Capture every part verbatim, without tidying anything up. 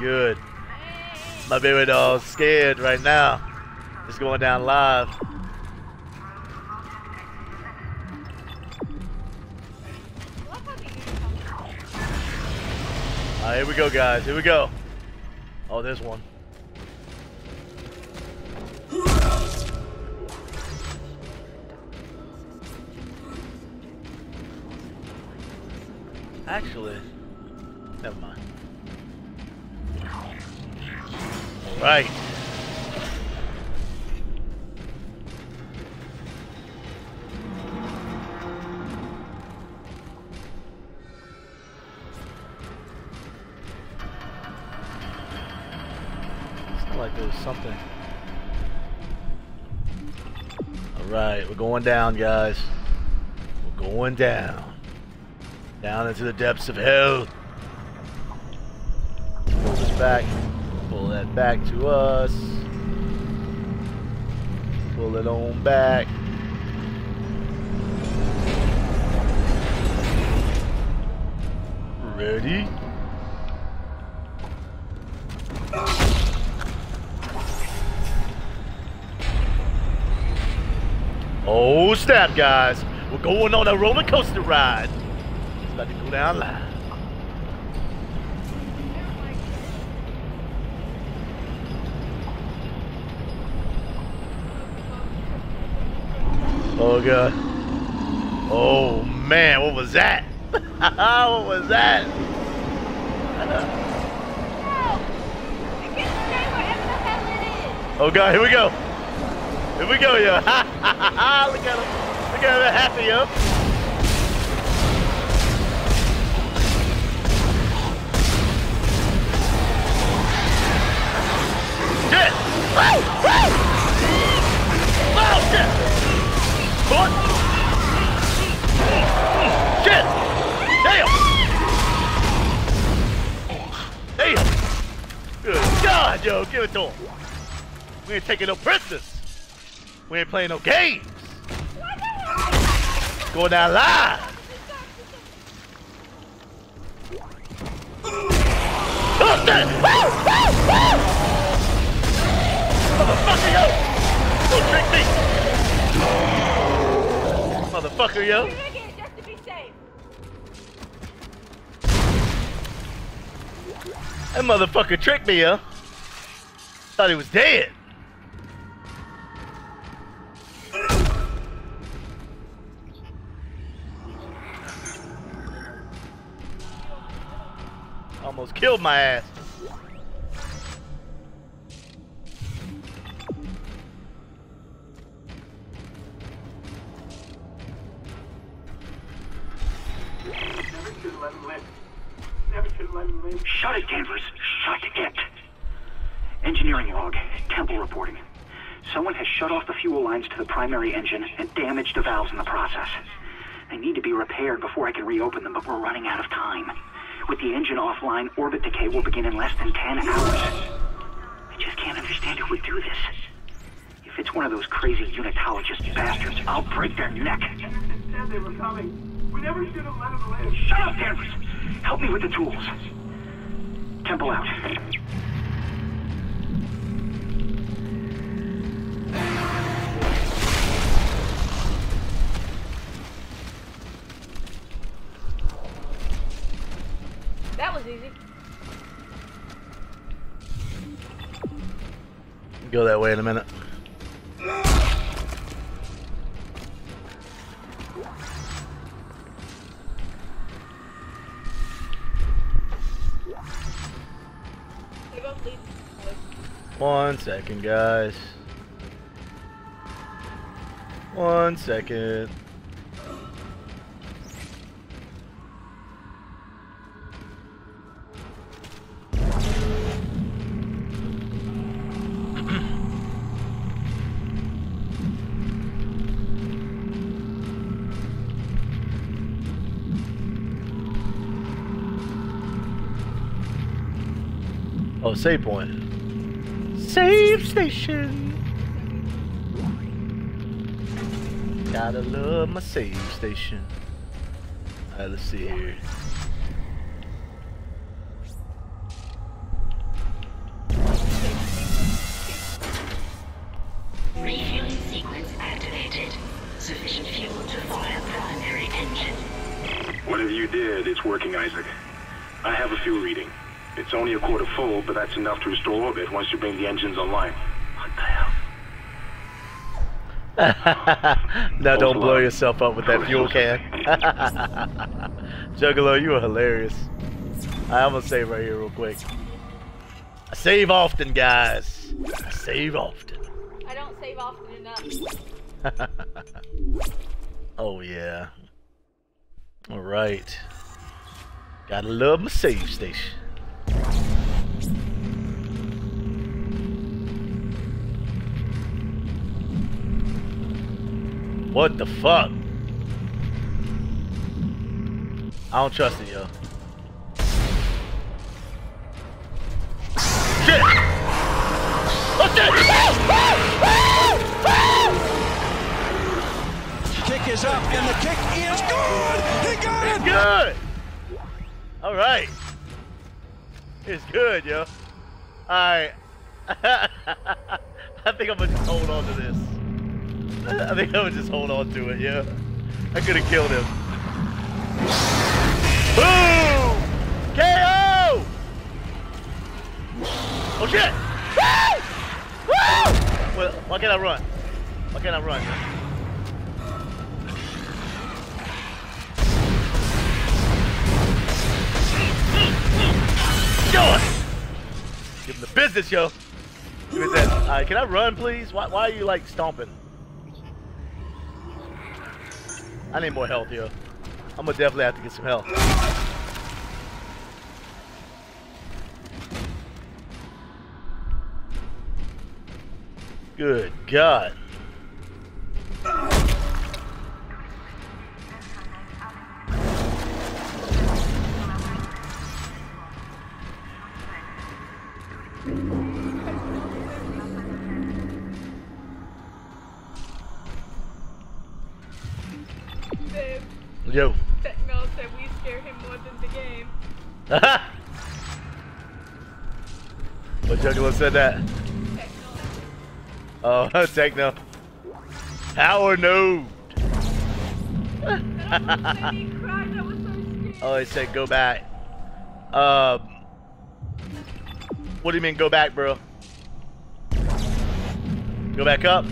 good. My baby doll's scared right now. It's going down live. Alright, here we go, guys. Here we go. Oh, there's one. Actually, never mind. Alright. Like there's something. All right, we're going down, guys. We're going down, down into the depths of hell. Pull this back. Pull that back to us. Pull it on back. Ready? Oh snap, guys, we're going on a roller coaster ride. It's about to go down live. Oh god. Oh man, what was that? What was that? Oh god, here we go. Here we go, yo! Ha ha ha ha! Look at him! Look at him happy, yo! Shit! Woo! Woo! Oh shit! What? Shit! Damn! Damn! Good God, yo! Give it to him! We ain't taking no prisoners! We ain't playing no games. Go down live. Oh shit! Woo! Woo! Woo! Motherfucker, yo! Don't trick me! Motherfucker, yo! We're doing it just to be safe. That motherfucker tricked me, yo. Thought he was dead. Almost killed my ass. Never should let him live. Never should let him live. Shut it, Danvers. Shut it. Engineering log. Temple reporting. Someone has shut off the fuel lines to the primary engine and damaged the valves in the process. They need to be repaired before I can reopen them, but we're running out of time. With the engine offline, orbit decay will begin in less than ten hours. I just can't understand who would do this. If it's one of those crazy unitologist bastards, I'll break their neck. Genesis said they were coming. We never should have let them live. Shut up, Danvers! Help me with the tools. Temple out. That was easy. Go that way in a minute. One second, guys. One second. Oh, save point. Save station. Gotta love my save station. Alright, let's see here. did, it's working, Isaac. I have a fuel reading. It's only a quarter full, but that's enough to restore orbit once you bring the engines online. What the hell? Now don't blow yourself up with that fuel can. Juggalo, you are hilarious. Right, I'm gonna save right here real quick. I save often, guys. I save often. I don't save often enough. Oh yeah. All right. Gotta love my save station. What the fuck? I don't trust it, yo. Shit! What's that? Kick is up, and the kick is good! He got it! Good! All right. It's good, yo. All right. I think I'm gonna just hold on to this. I think I would just hold on to it, yeah. I could have killed him. Boom! K O! Oh shit! Woo! Woo! Well, why can't I run? Why can't I run? Yo! Give him the business, yo. Give me that. Alright, can I run, please? Why, why are you like stomping? I need more health, yo. I'm gonna definitely have to get some health. Good God. Yo. Techno said we scare him more than the game. Haha! What Juggalo said that? Techno. Oh, Techno. Power node! Oh, he said go back. Um. What do you mean go back, bro? Go back up?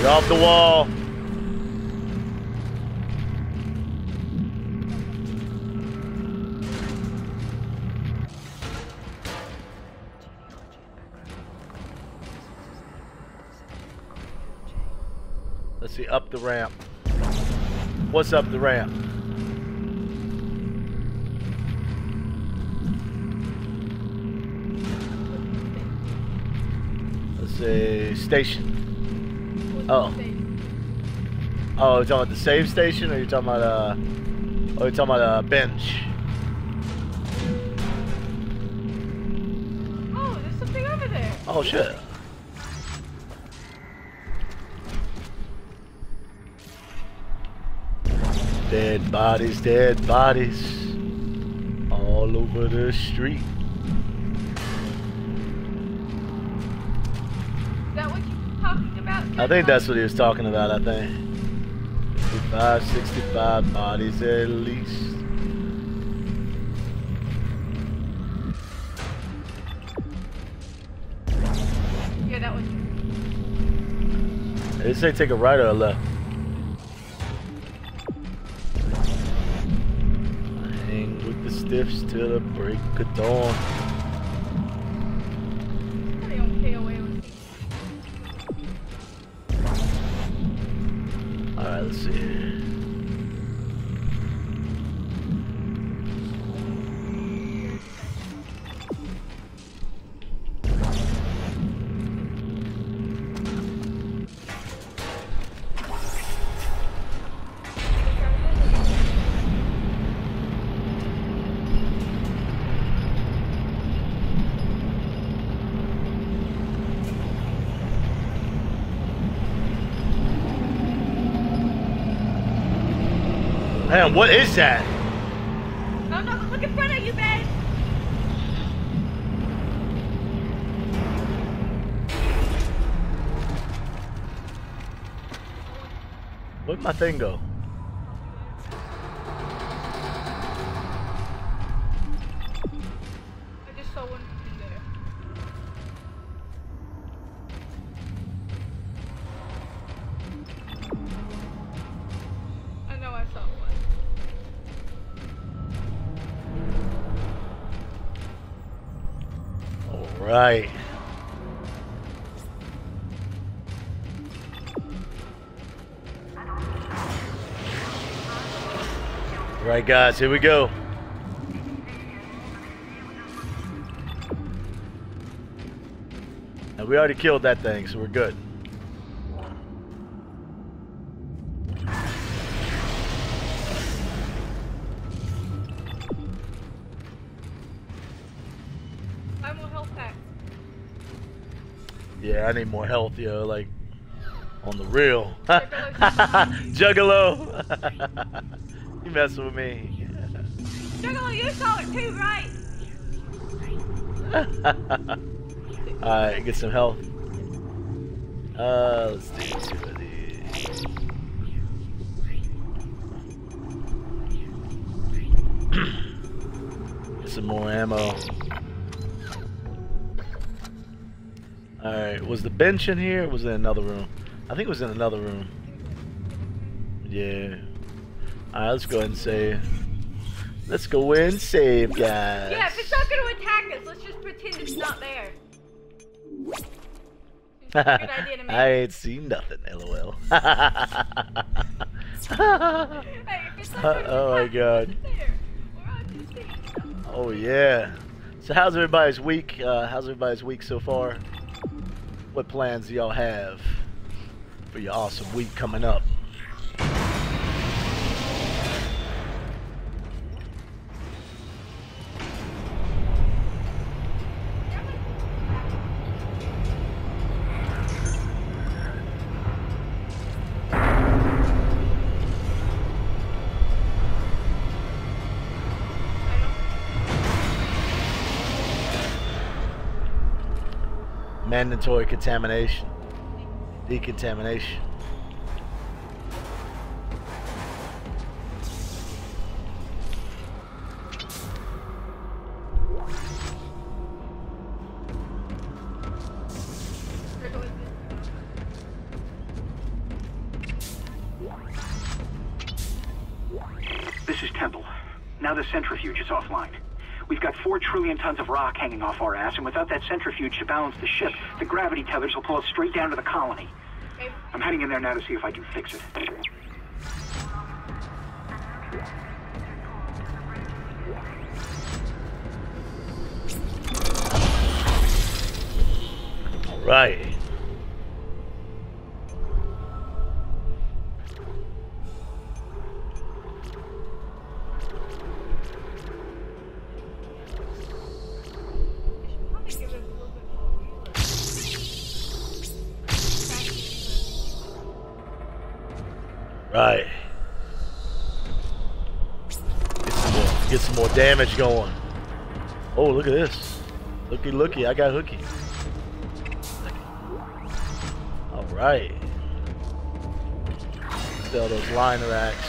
You're off the wall. Let's see, up the ramp. What's up the ramp? Let's see, station. Oh. Oh, you're talking about the save station, or you're talking about uh, oh, you're talking about a uh, bench. Oh, there's something over there. Oh shit. Dead bodies, dead bodies, all over the street. I think that's what he was talking about, I think. fifty-five, sixty-five bodies at least. Yeah, that one. They say take a right or a left. Hang with the stiffs till the break of dawn. Let's see. Man, what is that? Oh no, look in front of you, babe! Where'd my thing go? I just saw one in there. I know I saw one. All right. Alright guys, here we go. Now we already killed that thing, so we're good. I want health pack. Yeah, I need more health, yo, like on the real. Juggalo! You messing with me. Juggalo, you saw it too, right? Alright, get some health. Uh, let's do two of these. Get some more ammo. Alright, was the bench in here or was it another room? I think it was in another room. Yeah. Alright, let's go ahead and save. Let's go in and save, guys. Yeah, if it's not going to attack us, let's just pretend it's not there. It's a good idea to make. I ain't seen nothing, lol. Hey, if it's not uh, oh attack, my god. It's there. Or oh yeah. So how's everybody's week? Uh, how's everybody's week so far? What plans do y'all have for your awesome week coming up? Mandatory contamination. Decontamination. This is Temple. Now the centrifuge is offline. We've got four trillion tons of rock hanging off our ass, and without that centrifuge to balance the ship, the gravity tethers will pull us straight down to the colony. I'm heading in there now to see if I can fix it. All right. Alright. Get, get some more damage going. Oh, look at this. Looky, looky. I got hooky. Alright. Sell those line racks.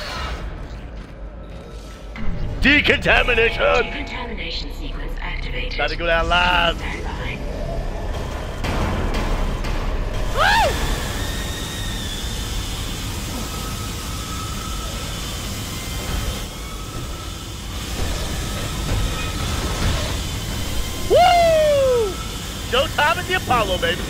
Decontamination! Decontamination sequence activated. About to go down live. Woo! Showtime at the Apollo, baby.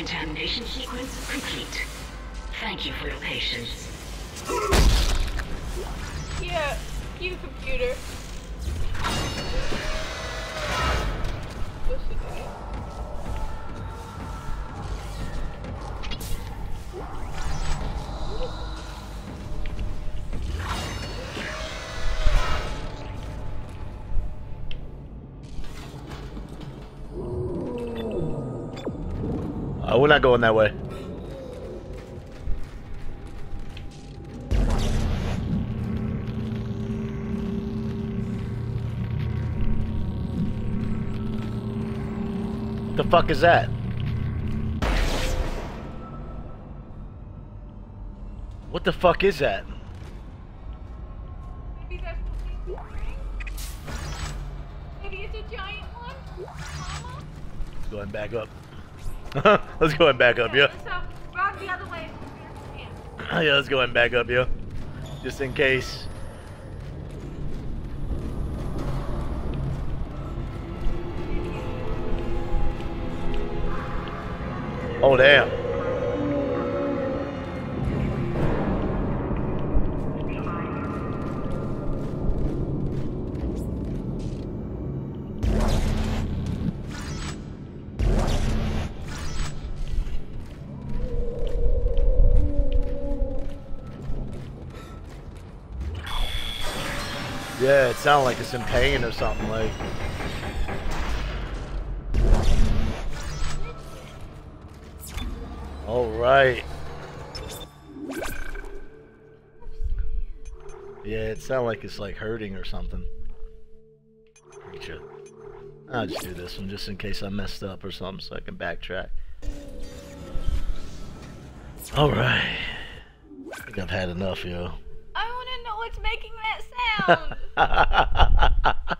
Contamination sequence complete. Thank you for your patience. Yeah, you computer. What's the guy? Oh, we're not going that way. The fuck is that? What the fuck is that? Maybe that's the thing. Maybe it's a giant one. Mama? Going back up. Let's go and back up, yeah. Yeah, let's go and back up, yeah. Just in case. Oh, damn. Yeah, it sounded like it's in pain or something, like. Alright. Yeah, it sounded like it's like hurting or something. I'll just do this one just in case I messed up or something so I can backtrack. Alright. I think I've had enough, yo. I wanna know what's making that sound. Ha ha ha ha ha.